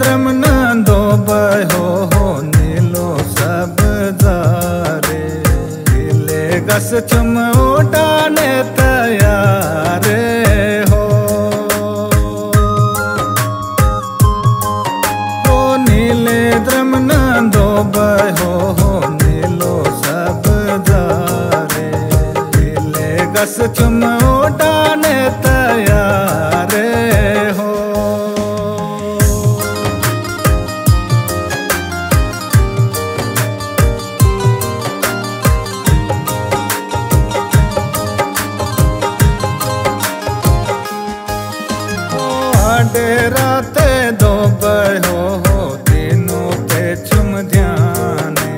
द्रम न दो बहो हो नीलो सब जारे ले गस चुम उठाने तैयार हो नीले द्रम न दो बहो हो नीलो सब जारे ले गस चुम उठाने तैयार हो। राते दो बहो तीनों पे चुम ध्याने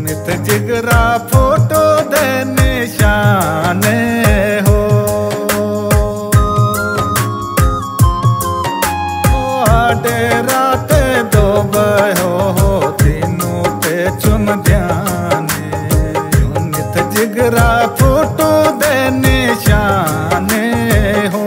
मित जिगरा फोटो दे निशाने हो आडे राते दो बहो तीनों पे चुम ध्याने मित जिगरा फोटो दे निशाने हो।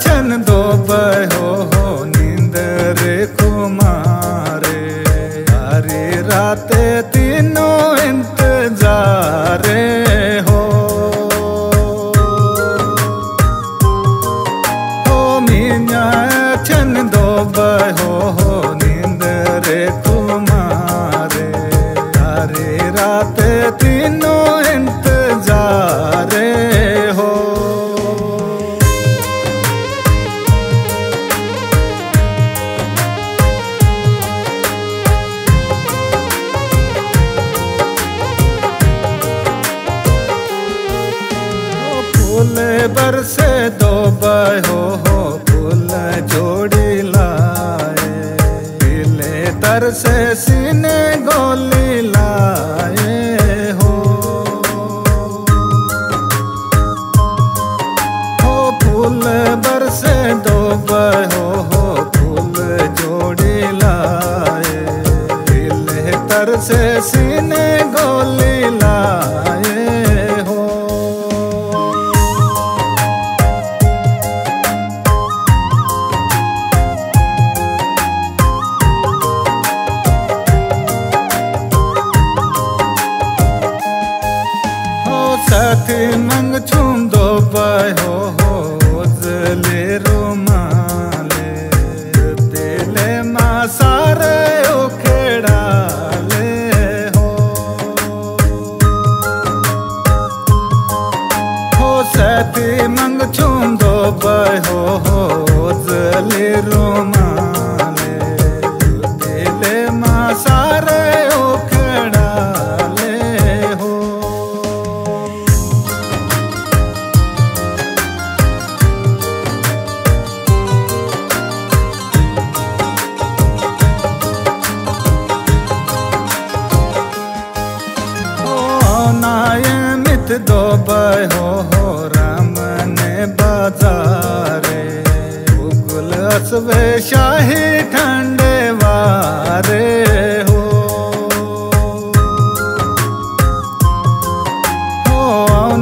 छन दो बहो हो नींदर कुमारे अरे राते तीनों इंतजारे हो मीना छन दो बहो हो नींदर कुमारे अरे राते तीनों इंतजारे हो। फूल बरसे दो बहो हो फूल जोड़ी लाए पीले तरसे सीने गोली लाए हो फूल बरसे दो बहो हो फूल जोड़ी लाए पीले तरसे सीने गोली लाए। साथी मंग छूम दो बहो हो उजले रुमाले तेले मा सारे उखेड़ाले हो साथी मंग छूम दो बहो हो उजले रुमाले तेले मा सारे मित दो बहो हो राम ने बाजारे उगुल असवे शाही ठंडे वारे हो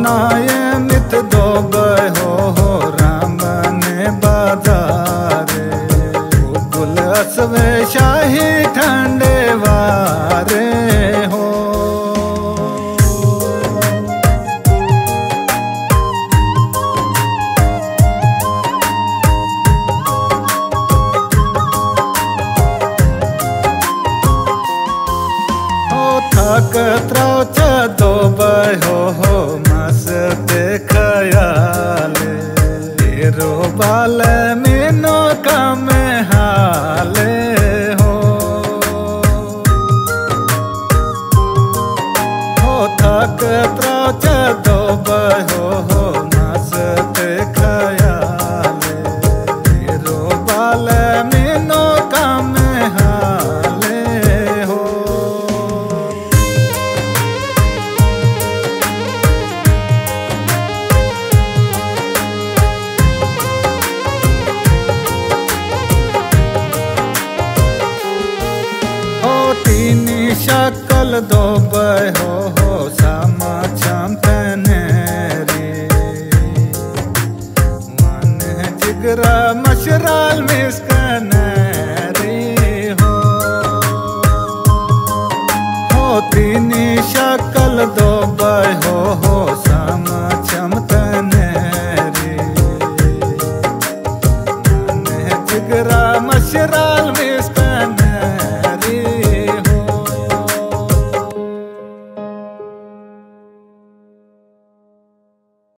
नाये मित दो बहो हो राम ने बाजारे उगुल असवे शाही ठंडे वारे हो। कतरा दो बहो हो मस्त खयाले रो बाल मीनो कम हाले हो कतरा दो बहो हो मस्त खयाले रो बाल मीनो कम हाले हो। घाघरा मशराल में इसका